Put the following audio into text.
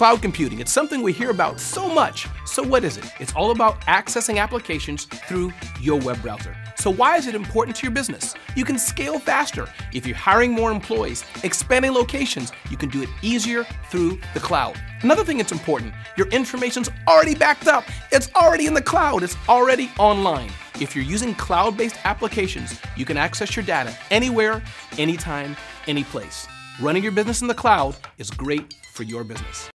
Cloud computing, it's something we hear about so much. So what is it? It's all about accessing applications through your web browser. So why is it important to your business? You can scale faster. If you're hiring more employees, expanding locations, you can do it easier through the cloud. Another thing that's important, your information's already backed up. It's already in the cloud, it's already online. If you're using cloud-based applications, you can access your data anywhere, anytime, any place. Running your business in the cloud is great for your business.